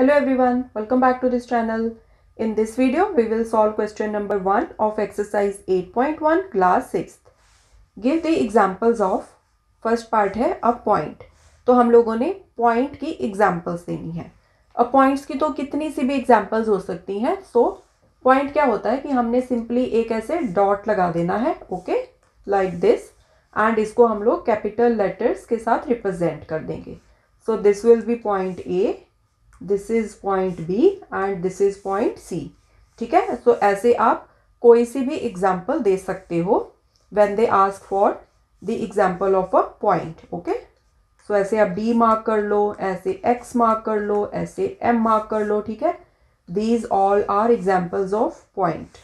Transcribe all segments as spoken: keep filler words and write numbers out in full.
Hello everyone, welcome back to this channel. In this video, we will solve question number one of exercise eight point one class sixth. Give the examples of, first part है a point. तो हम लोगों ने point की examples देनी है. A points की तो कितनी सी भी examples हो सकती हैं. So point क्या होता है कि हमने simply एक ऐसे dot लगा देना है, okay, like this, and इसको हम लोग capital letters के साथ represent कर देंगे. So this will be point A. This is point B and this is point C. ठीक है, so ऐसे आप कोई सी भी example दे सकते हो when they ask for the example of a point, okay? So ऐसे आप D mark कर लो, ऐसे X mark कर लो, ऐसे M mark कर लो, ठीक है? These all are examples of point.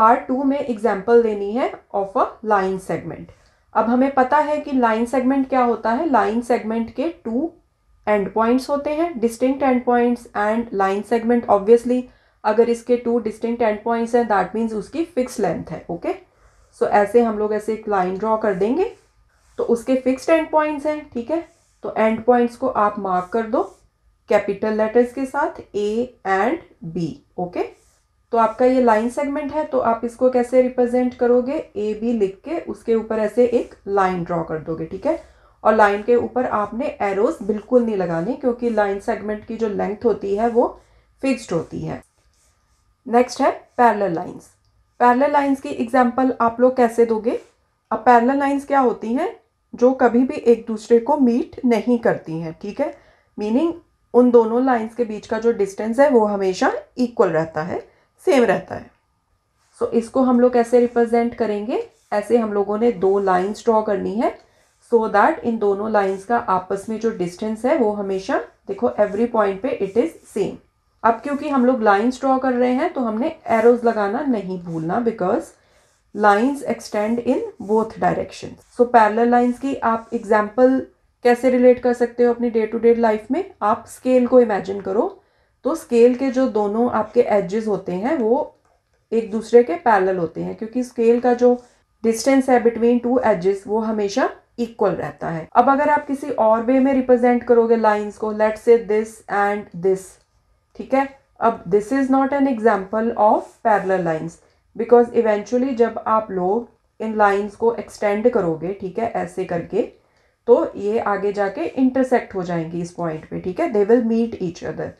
Part two में example देनी है of a line segment. अब हमें पता है कि line segment क्या होता है? Line segment के two एंड पॉइंट्स होते हैं, distinct end points and line segment. Obviously अगर इसके टू डिस्टिंक्ट एंड पॉइंट्स हैं दैट मीन्स उसकी फिक्स लेंथ है, ओके. सो ऐसे हम लोग ऐसे एक लाइन ड्रॉ कर देंगे. तो उसके फिक्स्ड एंड पॉइंट्स हैं, ठीक है, तो एंड पॉइंट्स को आप मार्क कर दो कैपिटल लेटर्स के साथ ए एंड बी, ओके. तो आपका ये लाइन सेगमेंट है, तो आप इसको कैसे रिप्रेजेंट करोगे? ए बी लिख के उसके ऊपर ऐसे एक लाइन ड्रॉ कर दोगे, ठीक है. और लाइन के ऊपर आपने एरोस बिल्कुल नहीं लगाने क्योंकि लाइन सेगमेंट की जो लेंथ होती है वो फिक्स्ड होती है. नेक्स्ट है पैरेलल लाइंस. पैरेलल लाइंस की एग्जांपल आप लोग कैसे दोगे? अब पैरेलल लाइंस क्या होती हैं? जो कभी भी एक दूसरे को मीट नहीं करती हैं, ठीक है, मीनिंग उन दोनों लाइन्स के बीच का जो डिस्टेंस है वो हमेशा इक्वल रहता है, सेम रहता है. सो so, इसको हम लोग कैसे रिप्रेजेंट करेंगे? ऐसे हम लोगों ने दो लाइन्स ड्रॉ करनी है सो दैट इन दोनों लाइंस का आपस में जो डिस्टेंस है वो हमेशा, देखो, एवरी पॉइंट पे इट इज़ सेम. अब क्योंकि हम लोग लाइंस ड्रॉ कर रहे हैं तो हमने एरोज लगाना नहीं भूलना because lines extend in both direction. So parallel lines की आप एग्जांपल कैसे रिलेट कर सकते हो अपनी डे टू डे लाइफ में? आप स्केल को इमेजिन करो, तो स्केल के जो दोनों आपके एजेस होते हैं वो एक दूसरे के पैरेलल होते हैं क्योंकि स्केल का जो डिस्टेंस है बिटवीन टू एजेस वो हमेशा इक्वल रहता है. अब अगर आप किसी और वे में रिप्रेजेंट करोगे लाइंस को, let's say this and this, ठीक है, अब this is not an example of parallel lines because eventually जब आप लोग इन लाइंस को एक्सटेंड करोगे, ठीक है, ऐसे करके, तो ये आगे जाके इंटरसेक्ट हो जाएंगी इस पॉइंट पे, ठीक है, they will meet each other.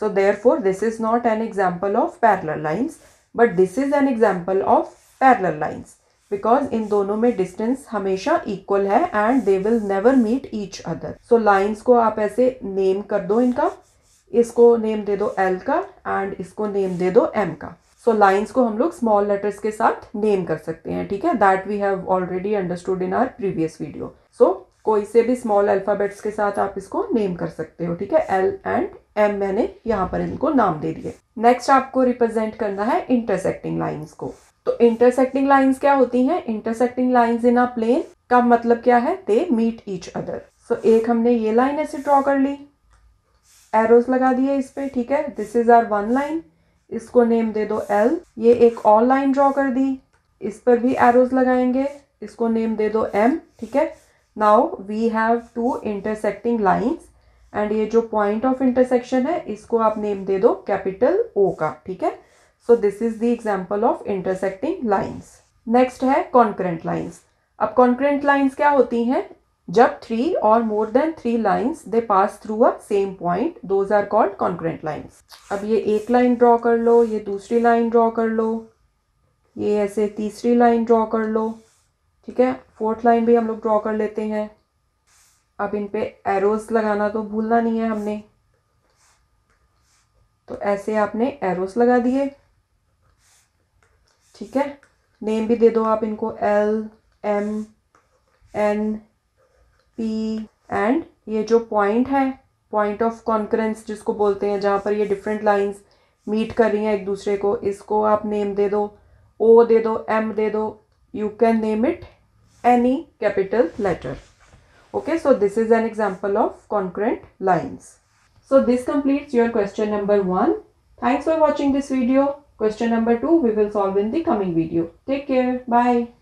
So therefore this is not an example of parallel lines but this is an example of parallel lines because इन दोनों में डिस्टेंस हमेशा इक्वल है and they will never meet each other. So lines को आप ऐसे name कर दो इनका, इसको नेम दे दो L का एंड इसको नेम दे दो M का. सो लाइन्स को हम लोग स्मॉल लेटर्स के साथ नेम कर सकते हैं, ठीक है, that we have already understood in our previous video. So कोई से भी स्मॉल अल्फ़ाबेट्स के साथ आप इसको नेम कर सकते हो, ठीक है, L एंड M मैंने यहाँ पर इनको नाम दे दिए. नेक्स्ट आपको रिप्रेजेंट करना है इंटरसेक्टिंग लाइन्स को. तो इंटरसेक्टिंग लाइंस क्या होती हैं? Intersecting lines in a plane का मतलब क्या है? They meet each other. So एक हमने ये लाइन ऐसे ड्रॉ कर ली, एरोस लगा दिए इस पे, ठीक है, this is our one line, इसको नेम दे दो L. ये एक और लाइन ड्रॉ कर दी, इस पर भी एरोस लगाएंगे, इसको नेम दे दो M, ठीक है. Now we have two intersecting lines and ये जो पॉइंट ऑफ इंटरसेक्शन है इसको आप नेम दे दो कैपिटल O का, ठीक है. So this is the example of intersecting lines. Next है कॉन्करेंट लाइन्स. अब कॉन्करेंट लाइन्स क्या होती हैं? जब थ्री और more than three lines they pass through a same point, those are called concurrent lines. अब ये एक लाइन ड्रॉ कर लो, ये दूसरी लाइन ड्रॉ कर लो, ये ऐसे तीसरी लाइन ड्रॉ कर लो, ठीक है, फोर्थ लाइन भी हम लोग ड्रॉ कर लेते हैं. अब इन पे एरोज लगाना तो भूलना नहीं है हमने, तो ऐसे आपने एरोज लगा दिए, ठीक है. नेम भी दे दो आप इनको L, M, N, P and ये जो पॉइंट है, पॉइंट ऑफ कॉन्करेंस जिसको बोलते हैं, जहाँ पर ये डिफरेंट लाइंस मीट कर रही हैं एक दूसरे को, इसको आप नेम दे दो O दे दो, M दे दो. You can name it any capital letter, okay. So this is an example of concurrent lines. So this completes your question number one. Thanks for watching this video. Question number two we will solve in the coming video. Take care. Bye.